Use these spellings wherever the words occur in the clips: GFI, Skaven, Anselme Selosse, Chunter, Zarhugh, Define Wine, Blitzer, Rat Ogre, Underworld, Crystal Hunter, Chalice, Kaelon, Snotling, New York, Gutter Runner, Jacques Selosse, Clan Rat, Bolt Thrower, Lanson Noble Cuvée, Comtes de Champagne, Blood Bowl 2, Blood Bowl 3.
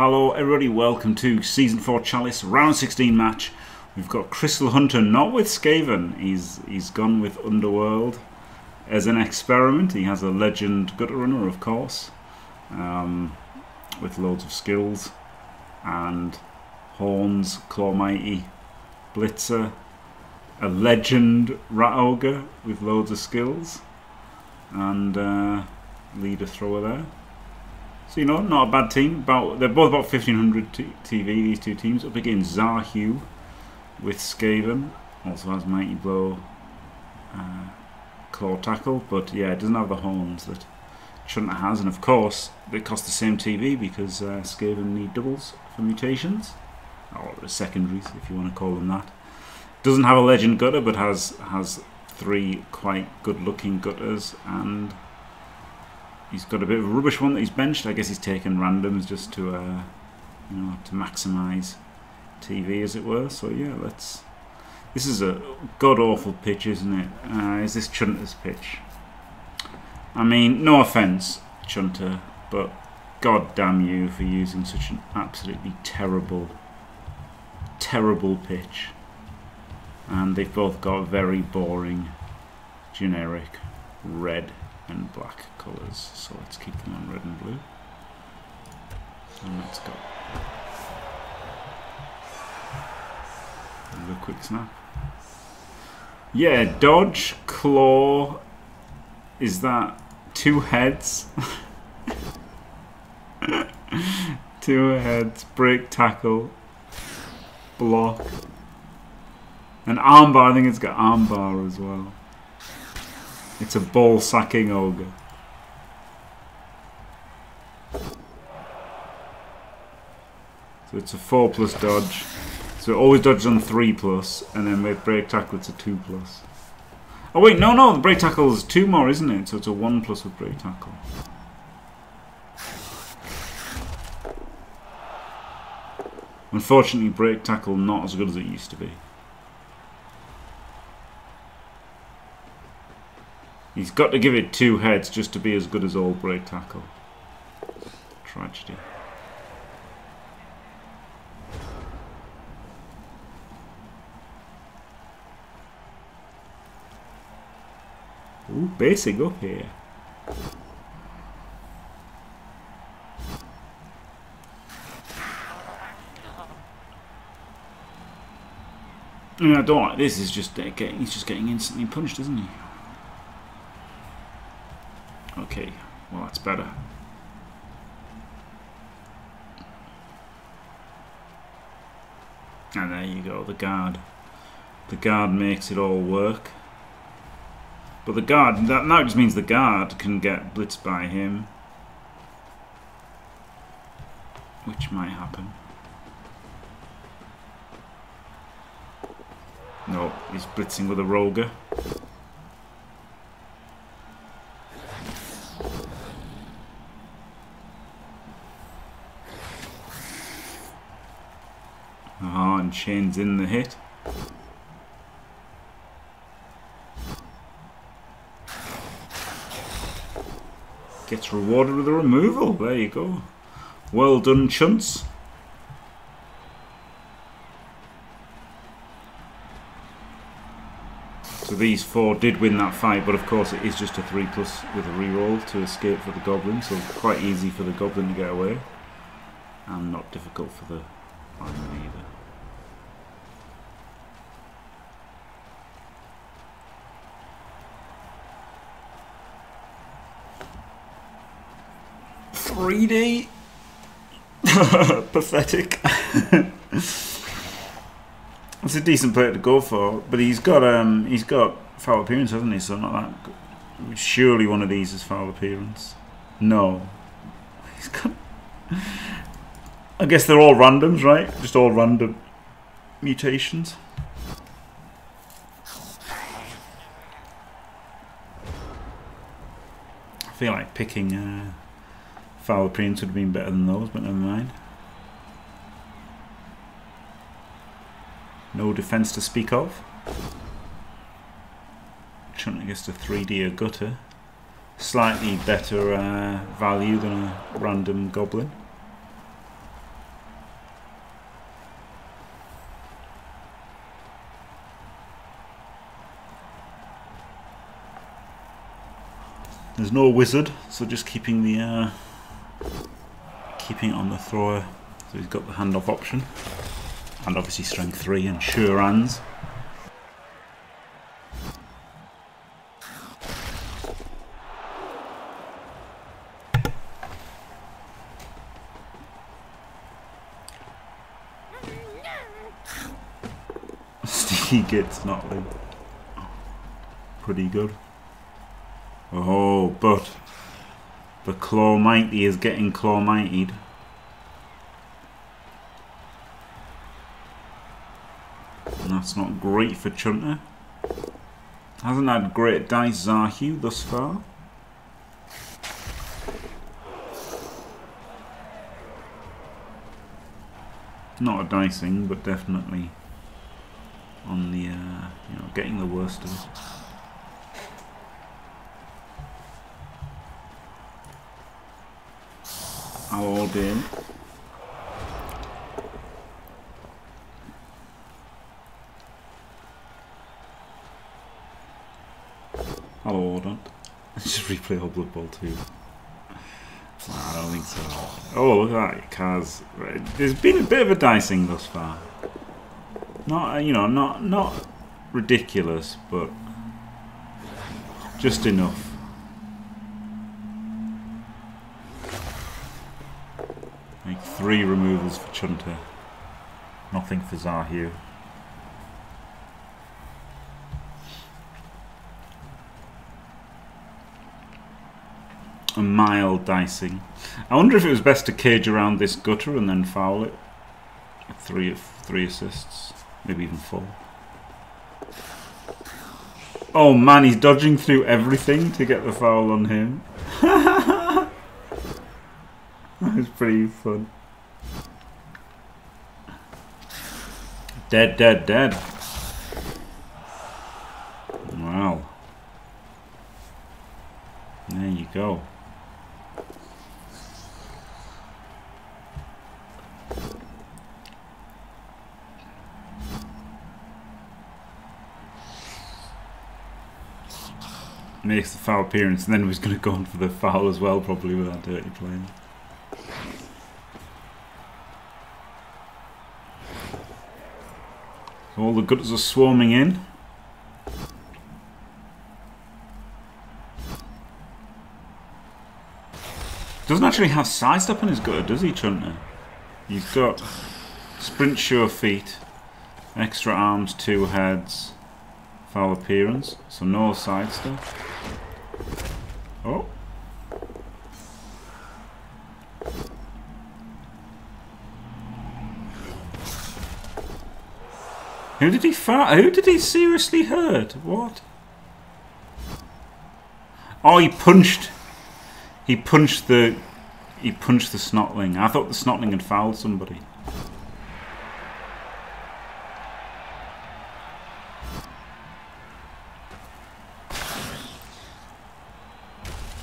Hello everybody, welcome to Season 4 Chalice, Round 16 match. We've got Crystal Hunter, not with Skaven, he's gone with Underworld as an experiment. He has a legend Gutter Runner, of course, with loads of skills, and Horns, Claw Mighty, Blitzer, a legend Rat Ogre with loads of skills, and Leader Thrower there. So, you know, not a bad team. They're both about 1500 TV, these two teams. Up against Zarhugh with Skaven. Also has Mighty Blow, Claw Tackle. But, yeah, it doesn't have the horns that Chunter has. And, of course, they cost the same TV because Skaven need doubles for mutations. Or secondaries, if you want to call them that. Doesn't have a legend gutter, but has three quite good-looking gutters. And he's got a bit of a rubbish one that he's benched. I guess he's taken randoms just to, you know, to maximise TV, as it were. So yeah, let's. This is a god awful pitch, isn't it? Is this Chunter's pitch? I mean, no offence, Chunter, but god damn you for using such an absolutely terrible pitch. And they've both got very boring, generic red and black colours, so let's keep them on red and blue. And let's go. Another quick snap. Yeah, dodge, claw, is that two heads? Two heads, break tackle, block, and armbar. I think it's got armbar as well. It's a ball-sacking ogre. So it's a 4-plus dodge. So it always dodges on 3-plus, and then with break tackle it's a 2-plus. Oh wait, no, the break tackle is 2 more, isn't it? So it's a 1-plus with break tackle. Unfortunately, break tackle not as good as it used to be. He's got to give it two heads just to be as good as old break tackle. Tragedy. Ooh, basic up here. I don't like this. Is just he's just getting instantly punched, isn't he? Okay, well that's better. And there you go, the guard. The guard makes it all work. But the guard, that now just means the guard can get blitzed by him. Which might happen. No, he's blitzing with a roger. Chains in the hit. Gets rewarded with a removal. There you go. Well done, Chunts. So these four did win that fight, but of course it is just a 3-plus with a reroll to escape for the goblin, so quite easy for the goblin to get away. And not difficult for the lineman either. Greedy. Pathetic. It's a decent player to go for, but he's got foul appearance, hasn't he? So not that good. Surely one of these is foul appearance. No, he's got. I guess they're all randoms, right? Just all random mutations. I feel like picking. Foul appearance would have been better than those, but never mind. No defence to speak of. Chunter gets to 3D a gutter. Slightly better value than a random goblin. There's no wizard, so just keeping the keeping on the thrower. So he's got the handoff option, and obviously strength 3 and sure hands. He gets Snotling. Pretty good. Oh, but the Claw Mighty is getting Claw Mightied. And that's not great for Chunter. Hasn't had great dice Zarhugh thus far. Not a dicing, but definitely on the, you know, getting the worst of it. I'll all be in. I'll hold on. Just replay all Blood Bowl 2. Nah, I don't think so. Oh, look at that, Kaz. Right. There's been a bit of a dicing thus far. Not, you know, not ridiculous, but just enough. Make 3 removals for Chunter. Nothing for Zarhugh. A mild dicing. I wonder if it was best to cage around this gutter and then foul it. 3 assists. Maybe even 4. Oh man, he's dodging through everything to get the foul on him. That was pretty fun. Dead, dead, dead. Wow. There you go. Makes the foul appearance, and then was going to go on for the foul as well, probably, with that dirty play. So all the gutters are swarming in. Doesn't actually have sidestep in his gutter, does he, Chunter? You've got sprint, sure feet, extra arms, 2 heads, foul appearance, so no sidestep. Oh. Who did he seriously hurt? What? Oh, he punched the Snotling. I thought the Snotling had fouled somebody.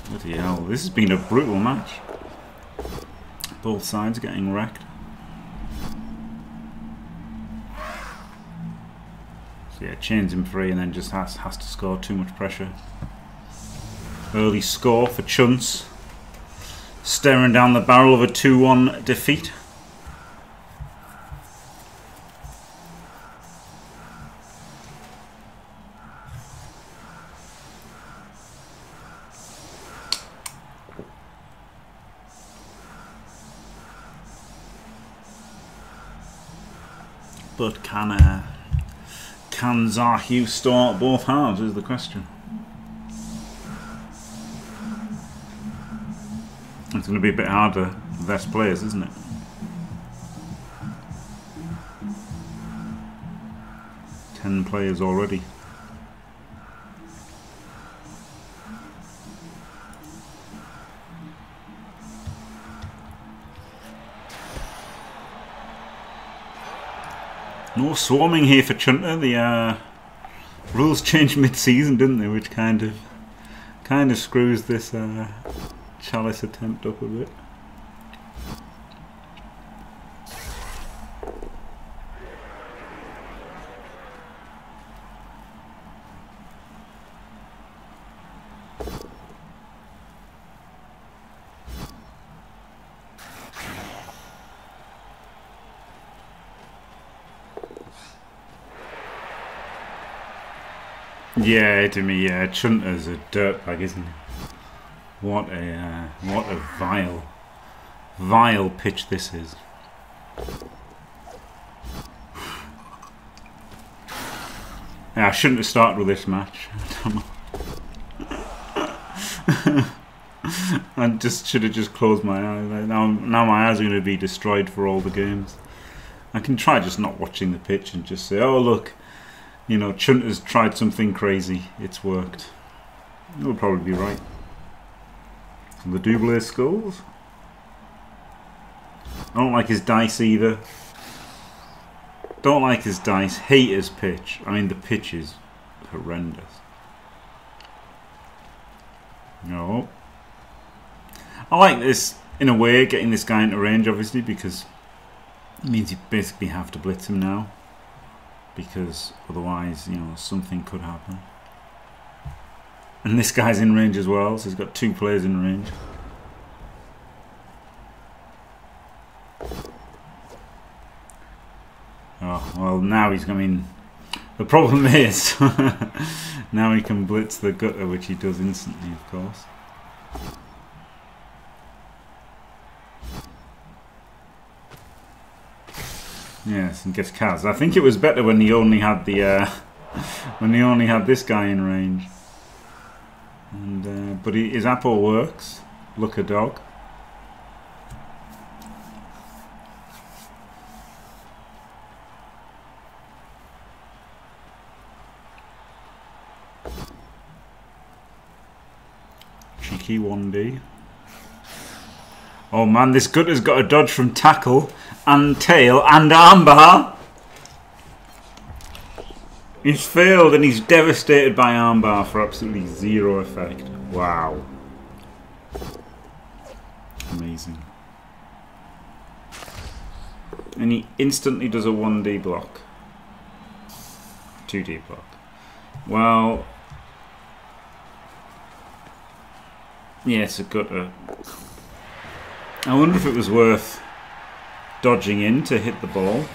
Bloody hell, this has been a brutal match. Both sides getting wrecked. So yeah, chains him free and then just has to score. Too much pressure. Early score for Chunts. Staring down the barrel of a 2-1 defeat. But can Zarhugh start both halves is the question. It's going to be a bit harder with less players, isn't it? Ten players already. No swarming here for Chunter. The rules changed mid-season, didn't they? Which kind of screws this Chalice attempt up a bit. Yeah, to me, yeah. Chunter's a dirtbag, isn't he? What a vile pitch this is. Yeah, I shouldn't have started with this match. I just should have just closed my eyes. Now my eyes are going to be destroyed for all the games. I can try just not watching the pitch and just say, oh look, you know, Chunter's tried something crazy. It's worked. It'll probably be right. And the Double Skulls. I don't like his dice either. Don't like his dice. Hate his pitch. I mean, the pitch is horrendous. No. I like this, in a way, getting this guy into range, obviously, because it means you basically have to blitz him now. Because otherwise, you know, something could happen. And this guy's in range as well, so he's got two players in range. Oh, well, now he's coming. The problem is, now he can blitz the gutter, which he does instantly, of course. Yes, and gets Kaz. I think it was better when he only had the when he only had this guy in range. And but his apple works. Look a dog. Cheeky 1D. Oh man, this gutter's got a dodge from tackle and tail and armbar. He's failed and he's devastated by armbar for absolutely zero effect. Wow. Amazing. And he instantly does a 1D block. 2D block. Well. Yes, a gutter. I wonder if it was worth dodging in to hit the ball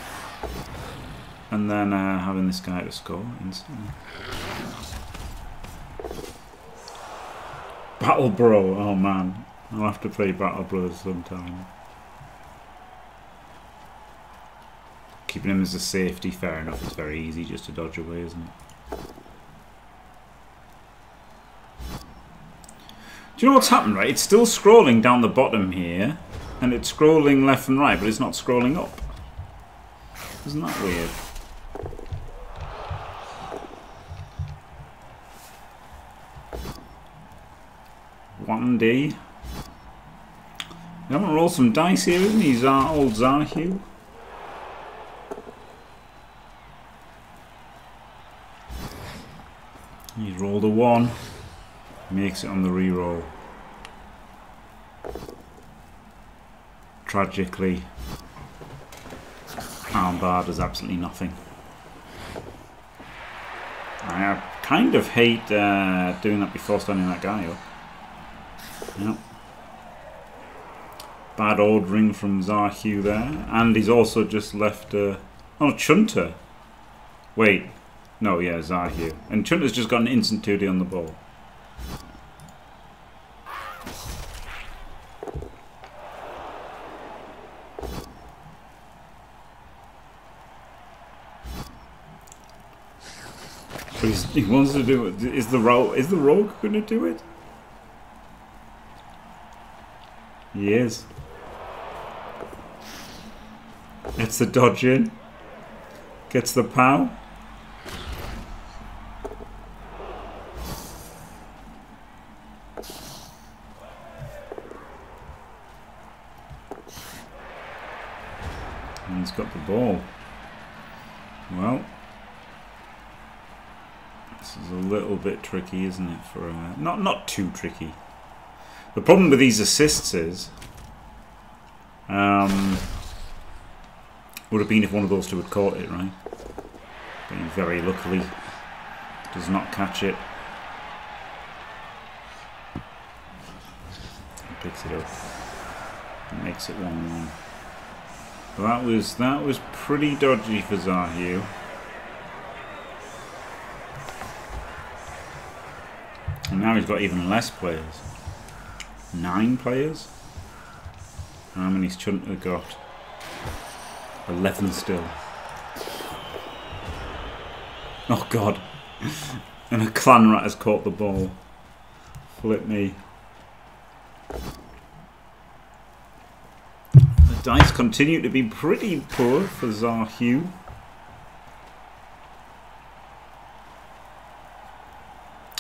and then having this guy to score instantly. Battle Bro, oh man. I'll have to play Battle Bros sometime. Keeping him as a safety, fair enough. It's very easy just to dodge away, isn't it? Do you know what's happened, right? It's still scrolling down the bottom here, and it's scrolling left and right, but it's not scrolling up. Isn't that weird? One D. You haven't rolled some dice here, isn't he? Old Zarhugh. He's rolled a 1. Makes it on the reroll. Tragically, armbar does absolutely nothing. I kind of hate doing that before standing that guy up. Yep. Bad old ring from Zarhugh there, and he's also just left oh, Chunter. Wait, no, yeah, Zarhugh, and Chunter's just got an instant 2D on the ball. He wants to do it. Is the rogue going to do it? He is. Gets the dodge in. Gets the pow. And he's got the ball. Well. This is a little bit tricky, isn't it? For not too tricky. The problem with these assists is, would have been if one of those two had caught it, right? But he very luckily does not catch it. He picks it up and makes it 1-1. That was pretty dodgy for Zarhugh. now he's got even less players. 9 players? How many's Chunter got? 11 still. Oh god. And a clan rat has caught the ball. Flip me. The dice continue to be pretty poor for Zarhugh.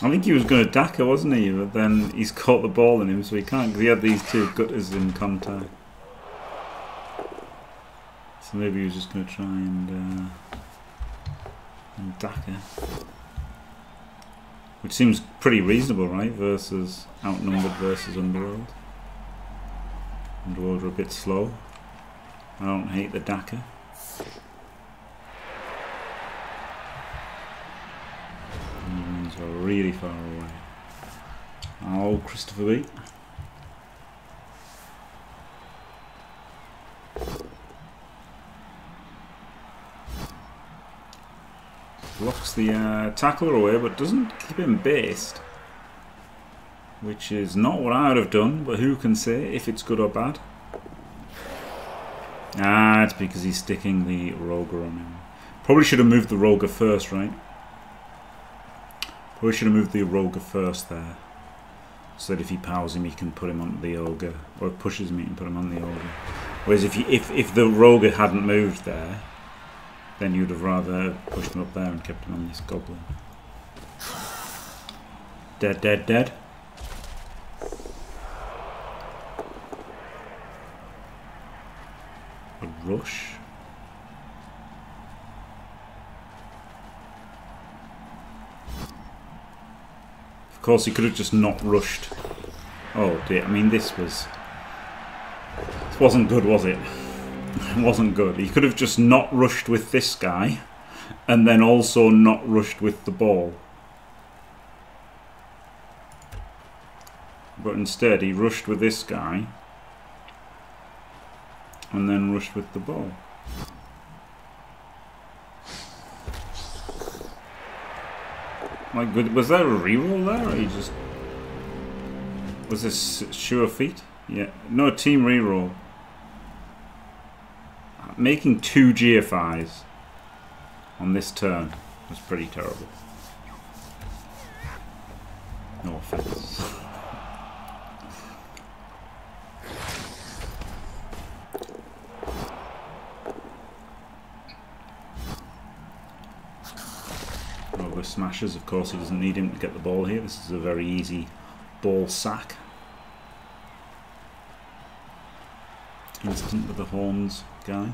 I think he was going to Daka, wasn't he? But then he's caught the ball in him, so he can't, because he had these two gutters in contact. So maybe he was just going to try and Daka. Which seems pretty reasonable, right? Versus outnumbered versus Underworld. Underworld are a bit slow. I don't hate the Daka. Are really far away. Oh, Christopher B. Blocks the tackler away, but doesn't keep him based. Which is not what I would have done, but who can say if it's good or bad? Ah, it's because he's sticking the Roger on him. Probably should have moved the Roger first, right? We should have moved the Ogre first there, so that if he powers him, he can put him on the Ogre, or pushes him, he can put him on the Ogre. Whereas if the Ogre hadn't moved there, then you'd have rather pushed him up there and kept him on this Goblin. Dead, dead, dead. A rush. Of course, he could have just not rushed. Oh dear, I mean this wasn't good, was it? It wasn't good. He could have just not rushed with this guy, and then also not rushed with the ball. But instead, he rushed with this guy, and then rushed with the ball. Like, was there a reroll there, or he just... Was this sure feat? Yeah. No, team reroll. Making 2 GFIs on this turn was pretty terrible. No offense. Smashes, of course he doesn't need him to get the ball here. This is a very easy ball sack. Instant with the horns guy.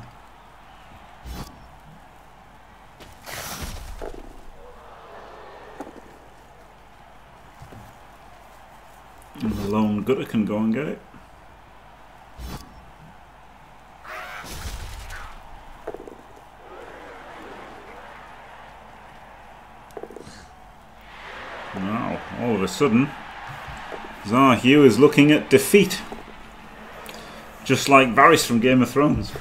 And the lone gutter can go and get it. Sudden, Zarhugh is looking at defeat, just like Varys from Game of Thrones.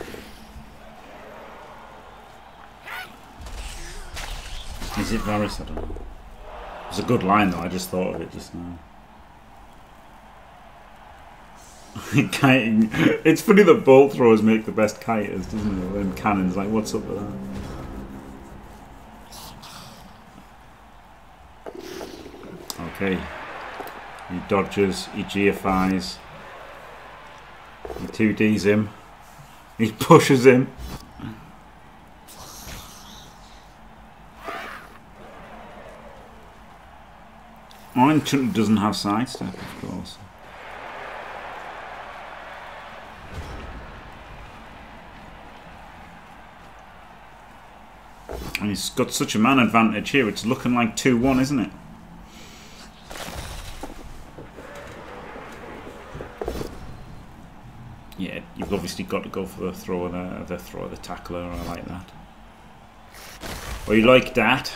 Is it Varys? I don't know. It's a good line though, I just thought of it just now. Kiting. It's funny that bolt throwers make the best kiters, doesn't it? And cannons, like, what's up with that? Okay, he dodges, he GFIs, he 2Ds him, he pushes him. Chunter doesn't have sidestep, of course. And he's got such a man advantage here, it's looking like 2-1, isn't it? Obviously got to go for the thrower there, the thrower, the tackler, I like that. Oh, you like that?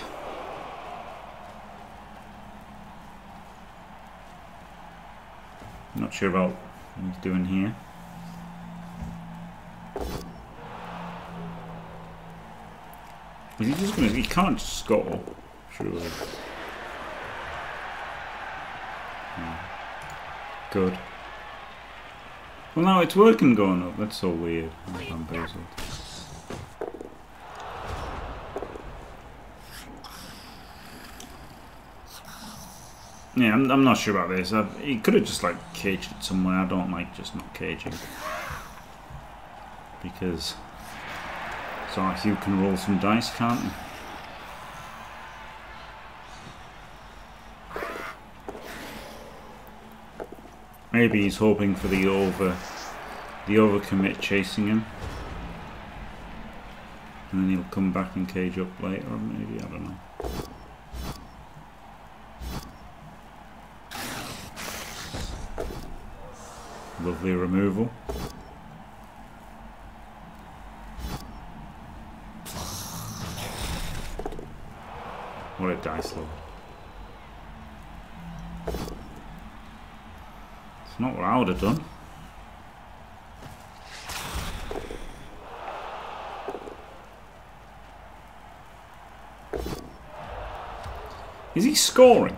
Not sure about what he's doing here. Is he just going to... He can't score, surely. Good. Well, now it's working going up. That's so weird. I'm bamboozled. Yeah, I'm not sure about this. He could have just, like, caged it somewhere. I don't like just not caging. Because Zarhugh can roll some dice, can't he? Maybe he's hoping for the overcommit chasing him. And then he'll come back and cage up later, or maybe, I don't know. Lovely removal. What a dice lord. It's not what I would have done. Is he scoring?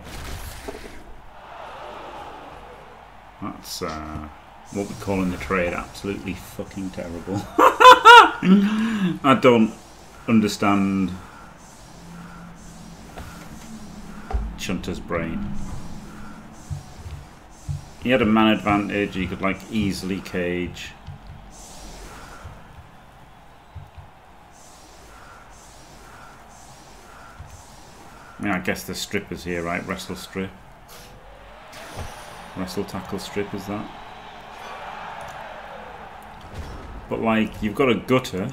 That's what we call in the trade absolutely fucking terrible. I don't understand Chunter's brain. He had a man advantage, he could like easily cage. I mean, I guess the strip is here, right? Wrestle strip. Wrestle tackle strip is that. But like, you've got a gutter.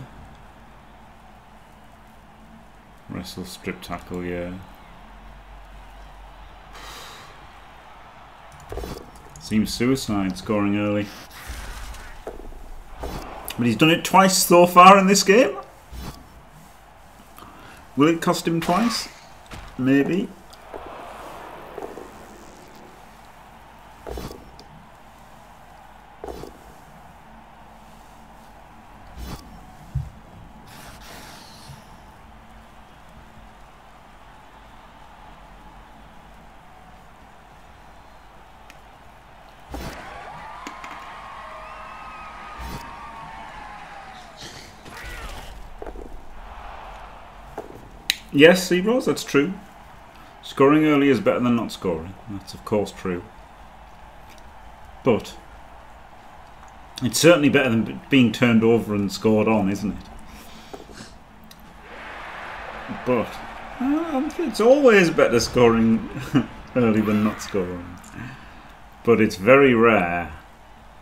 Wrestle strip tackle, yeah. Seems suicide scoring early. But he's done it twice so far in this game. Will it cost him twice? Maybe. Yes, he rolls, that's true. Scoring early is better than not scoring. That's of course true. But it's certainly better than being turned over and scored on, isn't it? But it's always better scoring early than not scoring. But it's very rare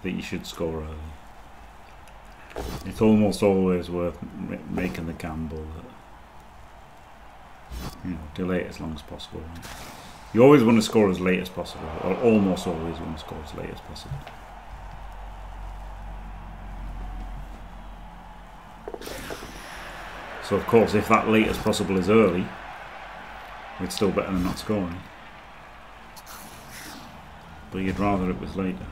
that you should score early. It's almost always worth making the gamble that, you know, delay it as long as possible. You always want to score as late as possible, or almost always want to score as late as possible. So of course, if that late as possible is early, it's still better than not scoring. But you'd rather it was later.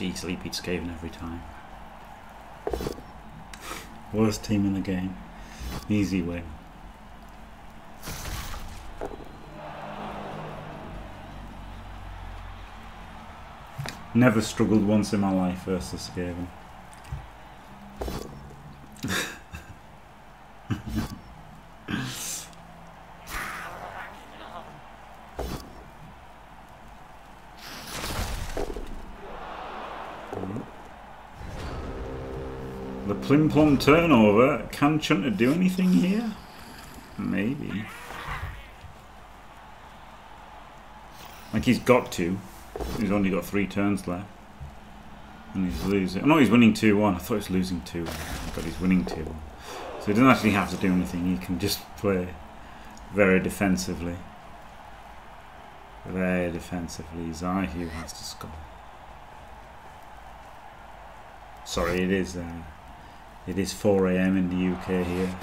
Easily beats Skaven every time. Worst team in the game. Easy win. Never struggled once in my life versus Skaven. Plim plum turnover. Can Chunter do anything here? Maybe. Like, he's got to. He's only got 3 turns left. And he's losing. Oh no, he's winning 2-1. I thought he was losing 2-1. But he's winning 2-1. So he doesn't actually have to do anything. He can just play very defensively. Very defensively. Zarhugh has to score. Sorry, it is... It is 4 AM in the UK here,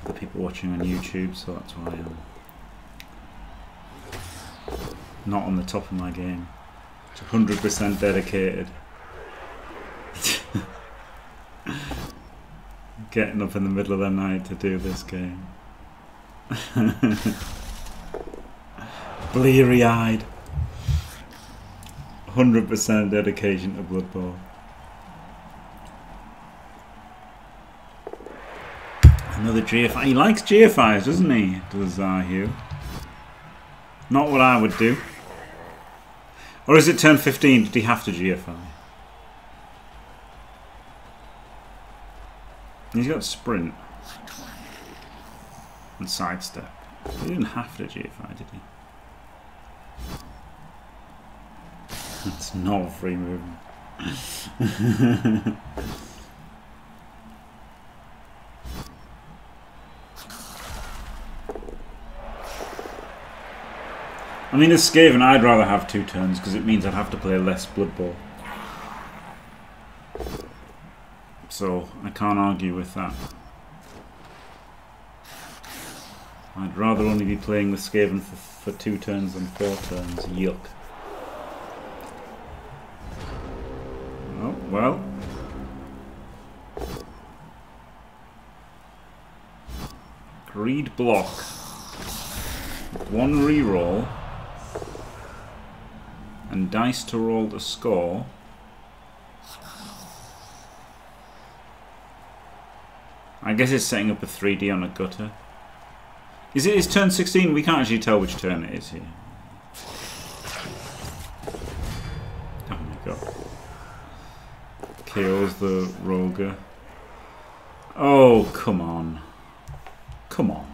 for the people watching on YouTube, so that's why I'm not on the top of my game. It's 100% dedicated. getting up in the middle of the night to do this game. Bleary-eyed. 100% dedication to Blood Bowl. Another GFI. He likes GFIs, doesn't he? Does Zarhugh? Not what I would do. Or is it turn 15? Did he have to GFI? He's got sprint and sidestep. He didn't have to GFI, did he? That's not free movement. I mean, as Skaven, I'd rather have 2 turns because it means I'd have to play less Blood Bowl. So, I can't argue with that. I'd rather only be playing with Skaven for 2 turns than 4 turns. Yuck. Oh, well. Greed block. 1 reroll. And dice to roll to score. I guess it's setting up a 3D on a gutter. Is it his turn 16? We can't actually tell which turn it is here. Oh my god. Kills the Roger. Oh, come on. Come on.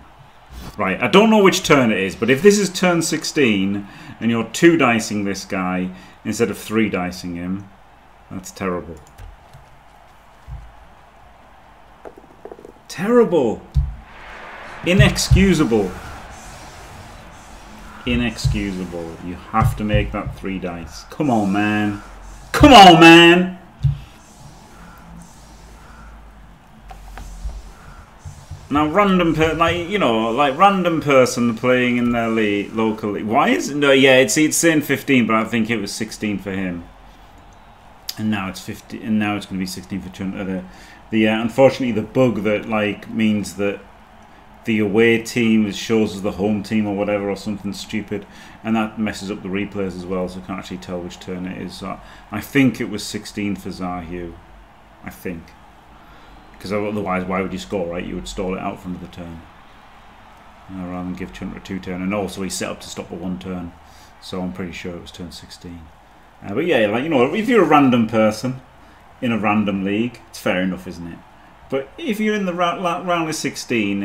Right, I don't know which turn it is, but if this is turn 16 and you're 2-dicing this guy instead of 3-dicing him, that's terrible. Terrible. Inexcusable. Inexcusable. You have to make that 3 dice. Come on, man. Come on, man. Now, random random person playing in their league locally. Why is it? No, yeah, it's saying 15, but I think it was 16 for him. And now it's 15, and now it's going to be 16 for Chunter. Unfortunately, the bug that means that the away team shows as the home team or whatever or something stupid, and that messes up the replays as well. So I can't actually tell which turn it is. So I think it was 16 for Zarhugh. I think. Because otherwise, why would you score, right? You would stall it out from the turn. Rather than give Chunter a 2-turn. And also, he set up to stop a 1-turn. So I'm pretty sure it was turn 16. But yeah, if you're a random person in a random league, it's fair enough, isn't it? But if you're in the round of 16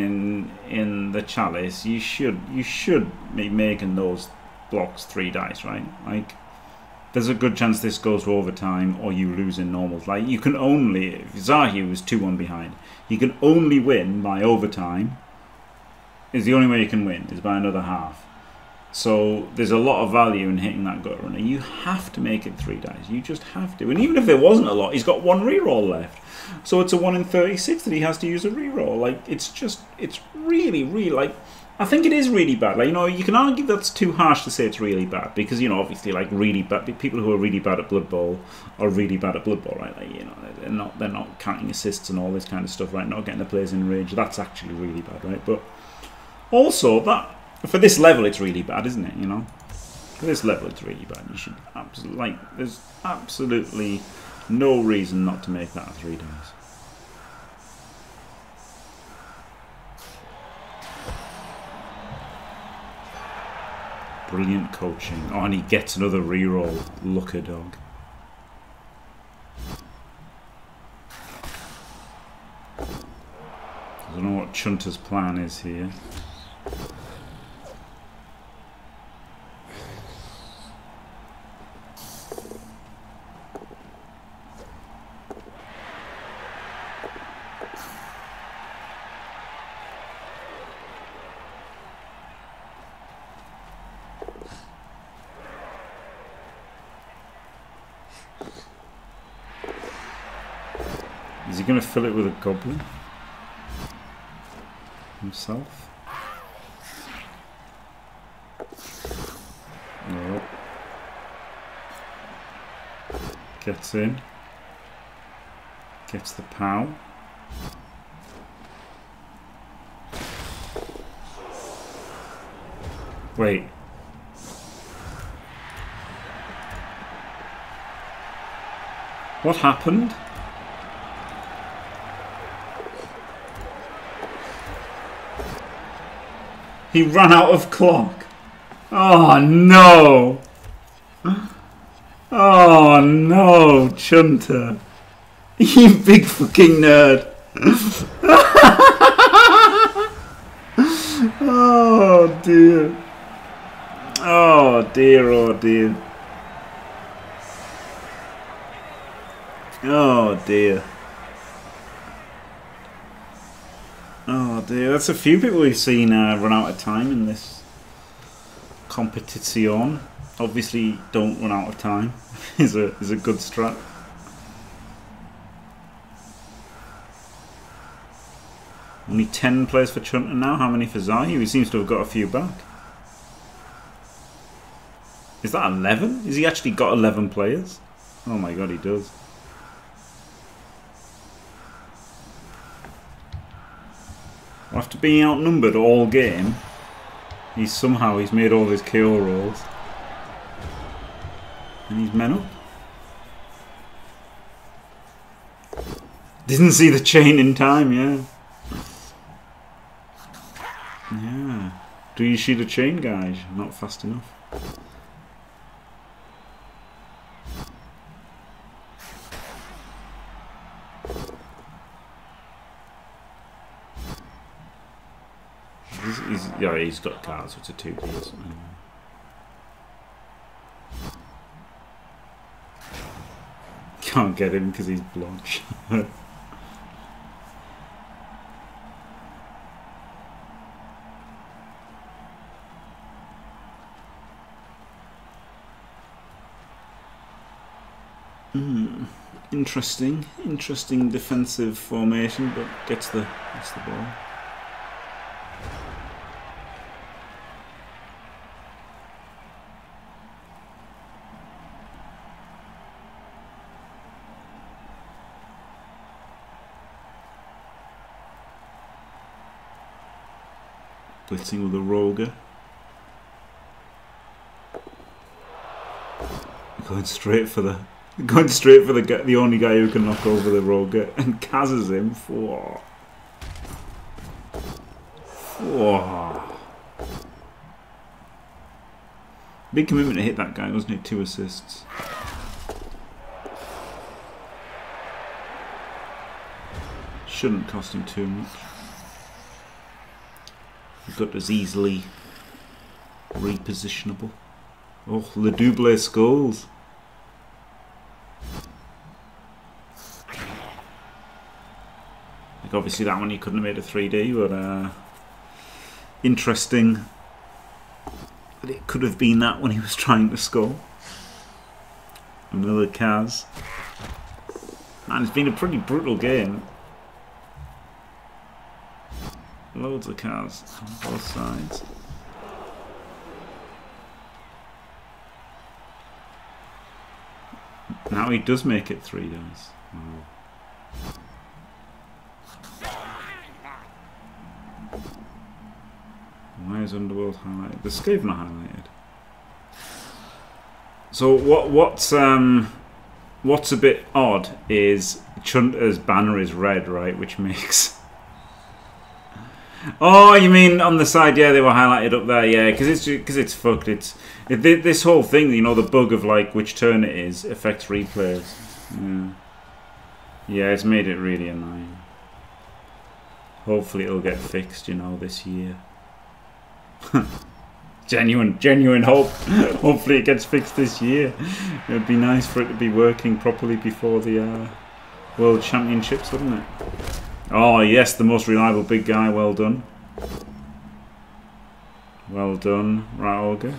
in the Chalice, you should be making those blocks 3 dice, right? There's a good chance this goes to overtime or you lose in normals. You can only, if Zarhugh was 2-1 behind, you can only win by overtime. Is the only way you can win, is by another half. So there's a lot of value in hitting that gutter runner. You have to make it 3 dice. You just have to. And even if there wasn't a lot, he's got 1 reroll left. So it's a 1 in 36 that he has to use a reroll. It's really, really, I think it is really bad. You can argue that's too harsh to say it's really bad because, obviously, really bad people who are really bad at Blood Bowl are really bad at Blood Bowl, right? They're not counting assists and all this kind of stuff, right? Not getting the players in range. That's actually really bad, right? But also that for this level, it's really bad, isn't it? For this level, it's really bad. You should absolutely there's absolutely no reason not to make that 3 days. Brilliant coaching. Oh, and he gets another reroll. Look a dog. I don't know what Chunter's plan is here. Is he going to fill it with a goblin? Himself? No. Gets in. Gets the POW. Wait. What happened? He ran out of clock. Oh no! Oh no, Chunter. You big fucking nerd. Oh dear. Oh dear, oh dear. Oh dear. Oh dear, that's a few people we've seen run out of time in this competition. Obviously, don't run out of time is a good strat. Only 10 players for Chunter now. How many for Zarhugh? He seems to have got a few back. Is that 11? Has he actually got 11 players? Oh my god, he does. After being outnumbered all game, he's made all his KO rolls. And he's men up. Didn't see the chain in time, yeah. Yeah. Do you see the chain, guys? Not fast enough. Yeah, he's got cards, which are 2 keys. Can't get him because he's blocked. Interesting defensive formation, but gets the ball. Blitzing with a Roger. Going straight for the only guy who can knock over the Roger, and Kaz's him for. Big commitment to hit that guy, wasn't it? 2 assists. Shouldn't cost him too much. Gut is easily repositionable. Oh, the double skulls. Like obviously that one you couldn't have made a 3D, but interesting. But it could have been that when he was trying to score. Another Kaz. And it's been a pretty brutal game. Loads of cars on both sides. Now he does make it 3 dice. Wow. Why is Underworld highlighted? The Skaven are highlighted. So what's a bit odd is Chunter's banner is red, right, which makes. Oh, you mean on the side? Yeah, they were highlighted up there. Yeah, because it's fucked. This whole thing, you know, the bug of like which turn it is affects replays. Yeah, it's made it really annoying. Hopefully, it'll get fixed. You know, this year. Genuine hope. Hopefully, it gets fixed this year. It'd be nice for it to be working properly before the World Championships, wouldn't it? Oh yes, the most reliable big guy, well done. Well done, Rat Ogre.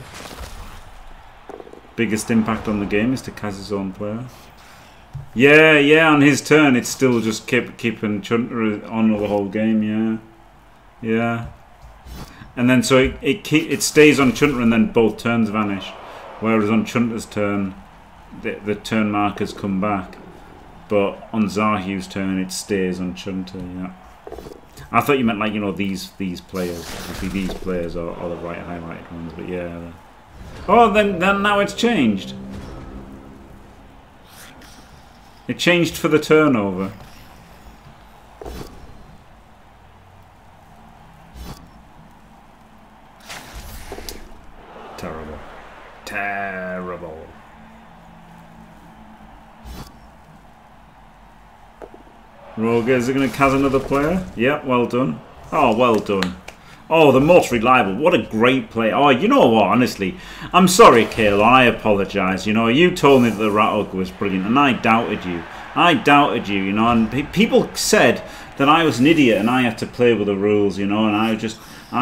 Biggest impact on the game is to Kaz's own player. Yeah, on his turn it's still just keeping Chunter on the whole game, yeah. And then so it stays on Chunter and then both turns vanish. Whereas on Chunter's turn, the turn markers come back. But on Zarhugh's turn, it stays on Chunter, yeah. I thought you meant like, you know, these players. Obviously these players are the right highlighted ones, but yeah. Oh, then now it's changed. It changed for the turnover. Terrible. Terrible. Rogue, is it going to cast another player? Yep, well done. Oh, well done. Oh, the most reliable. What a great play. Oh, you know what, honestly. I'm sorry, Kaelon. I apologise. You know, you told me that the Rat Ogre was brilliant, and I doubted you. I doubted you, you know. And people said that I was an idiot and I had to play with the rules, you know. And I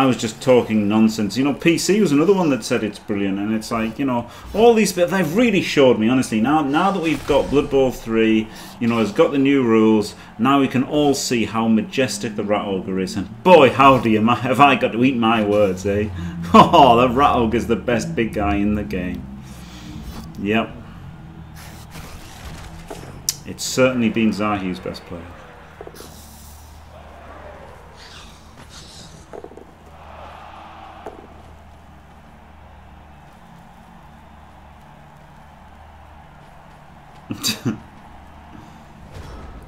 was just talking nonsense. You know, PC was another one that said it's brilliant. And it's like, you know, all these bits, they've really showed me, honestly. Now that we've got Blood Bowl 3, you know, has got the new rules, now we can all see how majestic the Rat Ogre is. And boy, howdy, have I got to eat my words, eh? Oh, the Rat Ogre is the best big guy in the game. Yep. It's certainly been Zarhugh's best player.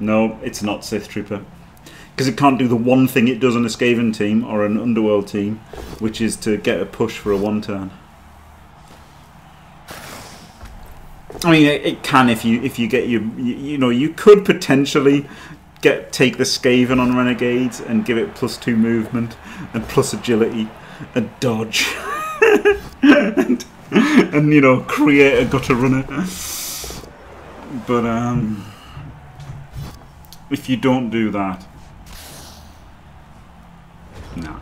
No, it's not Sith Trooper. Because it can't do the one thing it does on a Skaven team or an Underworld team, which is to get a push for a one turn. I mean, it can if you get your... You know, you could potentially take the Skaven on Renegades and give it +2 movement and +agility and dodge. and, you know, create a Gutter Runner. But, if you don't do that... No.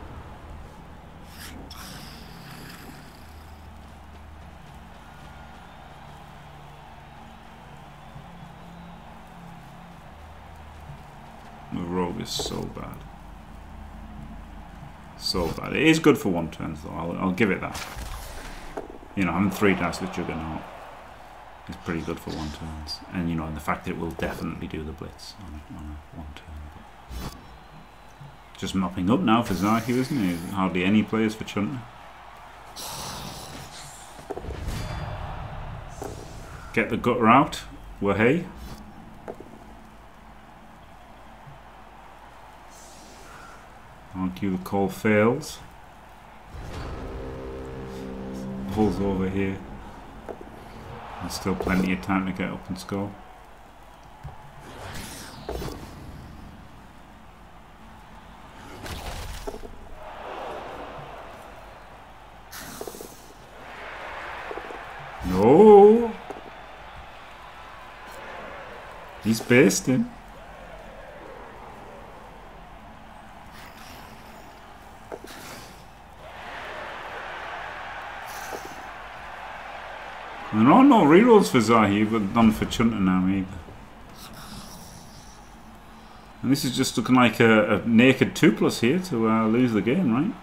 The rogue is so bad. So bad. It is good for one turn, though. I'll give it that. You know, having 3 dice with Juggernaut is pretty good for 1 turns, and you know, and the fact that it will definitely do the blitz on a 1 turn. Just mopping up now for Zarhugh, isn't he? Hardly any players for Chunter. Get the gutter out. Wahey. Argue the call fails. Pulls over here. There's still plenty of time to get up and score. No! He's basting. There are no rerolls for Zarhugh, but none for Chunter now either. And this is just looking like a naked 2+ here to lose the game, right?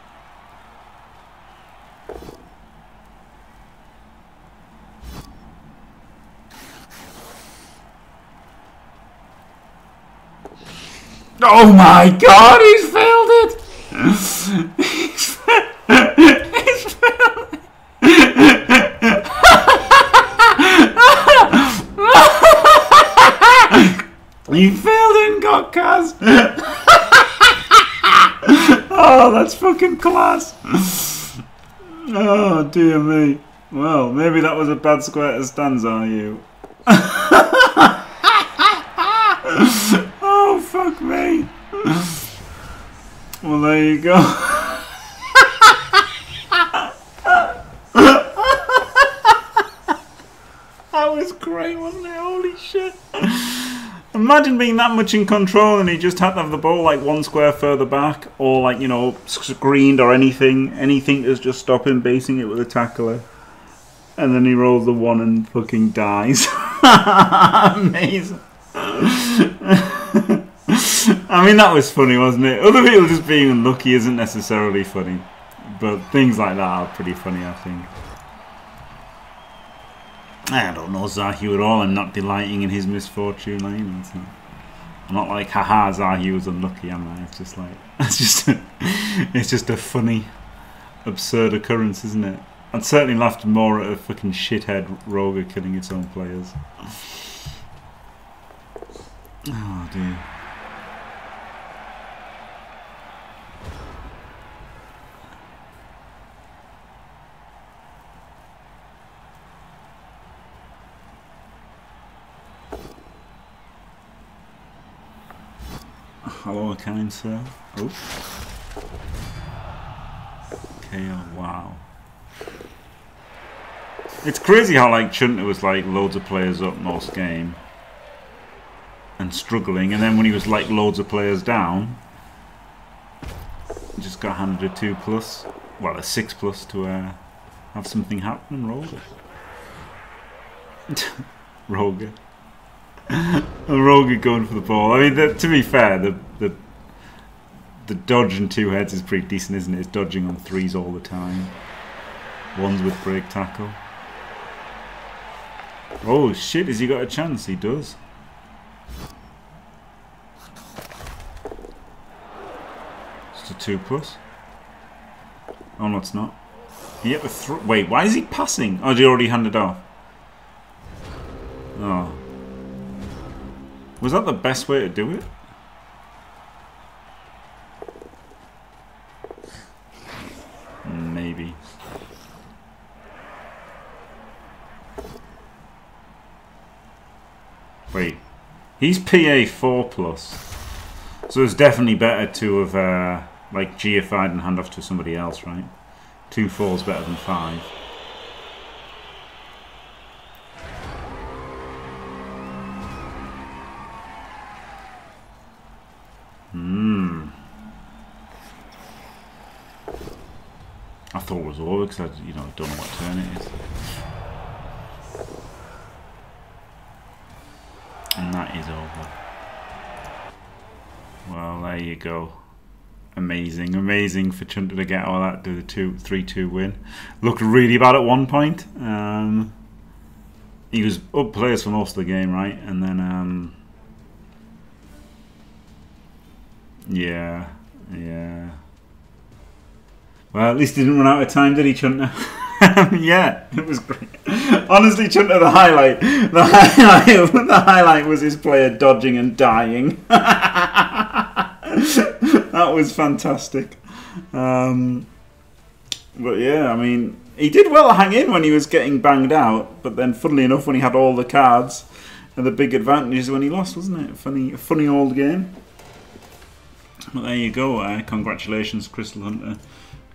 Oh my god, he's failed it! You failed it and got cast. Oh, that's fucking class. Oh, dear me. Well, maybe that was a bad square to stand, Zarhugh. Oh, fuck me. Well, there you go. That was great, wasn't it? Holy shit. Imagine being that much in control and he just had to have the ball like 1 square further back, or like, you know, screened or anything that's just stopping, basing it with a tackler, and then he rolls the 1 and fucking dies. Amazing. I mean, that was funny, wasn't it? Other people just being unlucky isn't necessarily funny, but things like that are pretty funny, I think. I don't know Zarhugh at all. I'm not delighting in his misfortune. I mean, it's not. I'm not like, haha, Zarhugh was unlucky, am I? It's just like, it's just a funny, absurd occurrence, isn't it? I'd certainly laughed more at a fucking shithead Roger killing its own players. Oh dear. Hello, kind sir. Oh. KO, wow. It's crazy how like Chunter was like loads of players up most game and struggling, and then when he was like loads of players down, just got handed a 2+, well a 6+ to have something happen. Roger. Zarhugh going for the ball. I mean, to be fair, the dodge and two heads is pretty decent, isn't it? It's dodging on 3s all the time. 1s with break tackle. Oh shit, has he got a chance? He does. It's a 2+. Oh no, it's not. Yep, wait, why is he passing? Oh, he already handed off. Oh. Was that the best way to do it? Maybe. Wait. He's PA 4+. So it's definitely better to have, like, GFI'd and hand off to somebody else, right? 2 4s better than 5. I thought it was over because I, you know, I don't know what turn it is. And that is over. Well, there you go. Amazing, amazing for Chunter to get all that, do the 3-2 win. Looked really bad at one point. He was up players for most of the game, right? And then, yeah. Well, at least he didn't run out of time, did he, Chunter? Yeah, it was great. Honestly, Chunter, the highlight was his player dodging and dying. That was fantastic. But yeah, I mean, he did well to hang in when he was getting banged out, but then, funnily enough, when he had all the cards and the big advantages, when he lost, wasn't it? Funny old game. Well, there you go. Congratulations, Crystal Hunter.